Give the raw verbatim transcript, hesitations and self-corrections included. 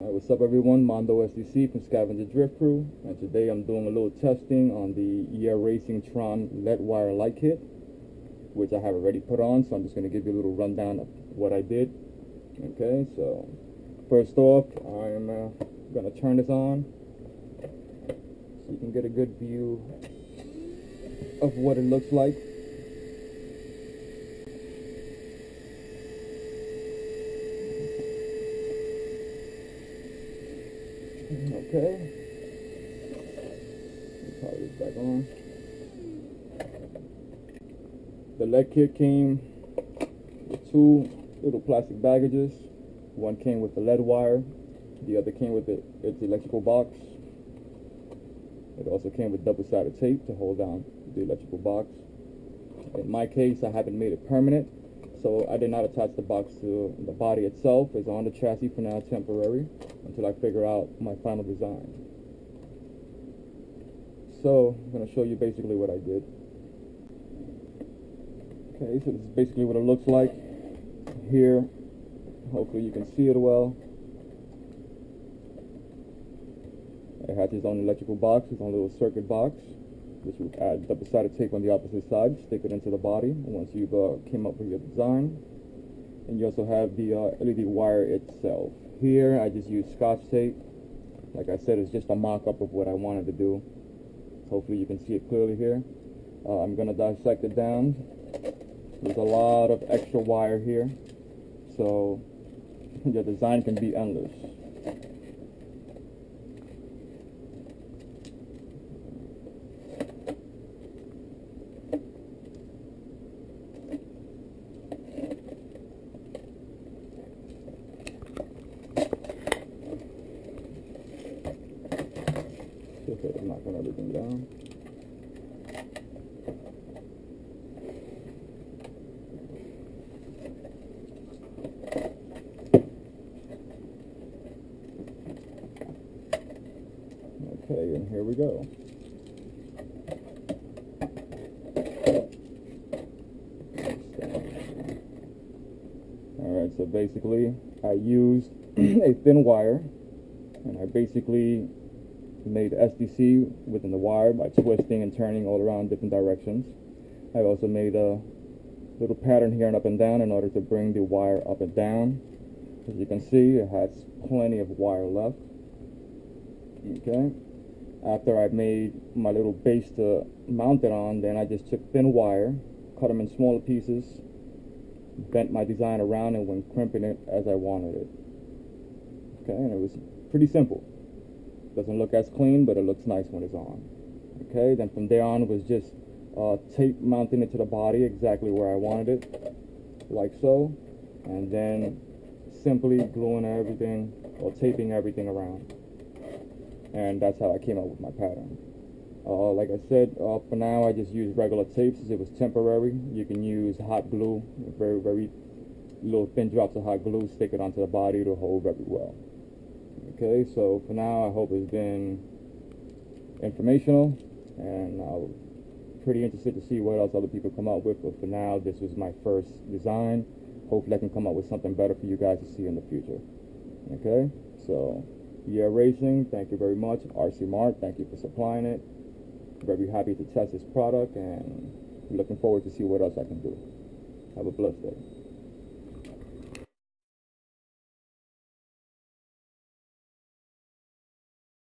Alright, what's up everyone, Mondo S D C from Scavenger Drift Crew, and today I'm doing a little testing on the Yeah Racing Tron L E D wire light kit, which I have already put on, so I'm just going to give you a little rundown of what I did. Okay, so first off, I'm uh, going to turn this on so you can get a good view of what it looks like. Okay, power this back on. The L E D kit came with two little plastic baggages. One came with the L E D wire, the other came with it, its electrical box. It also came with double-sided tape to hold down the electrical box. In my case, I haven't made it permanent, so I did not attach the box to the body itself. It's on the chassis for now, temporary, until I figure out my final design. So I'm going to show you basically what I did. Okay, so this is basically what it looks like here. Hopefully you can see it well. It has its own electrical box, its own little circuit box, which would add double-sided tape on the opposite side, stick it into the body once you've uh, came up with your design. And you also have the uh, L E D wire itself. Here I just used Scotch tape. Like I said, it's just a mock-up of what I wanted to do. Hopefully you can see it clearly here. Uh, I'm going to dissect it down. There's a lot of extra wire here, so your design can be endless. Okay, I'm knocking everything down. Okay, and here we go. Alright, so basically I used a thin wire, and I basically made S D C within the wire by twisting and turning all around different directions. I've also made a little pattern here and up and down in order to bring the wire up and down. As you can see, it has plenty of wire left. Okay. After I made my little base to mount it on, then I just took thin wire, cut them in smaller pieces, bent my design around, and went crimping it as I wanted it. Okay, and it was pretty simple. Doesn't look as clean, but it looks nice when it's on. Okay, then from there on was just uh, tape mounting it to the body exactly where I wanted it, like so, and then simply gluing everything or taping everything around. And that's how I came up with my pattern. Uh, like I said, uh, for now I just used regular tapes as it was temporary. You can use hot glue, very, very little thin drops of hot glue, stick it onto the body to hold very well. Okay, so for now I hope it's been informational, and I'm pretty interested to see what else other people come up with, but for now this was my first design. Hopefully I can come up with something better for you guys to see in the future. Okay, so Yeah Racing, thank you very much. R C Mart, thank you for supplying it. Very happy to test this product, and looking forward to see what else I can do. Have a blessed day.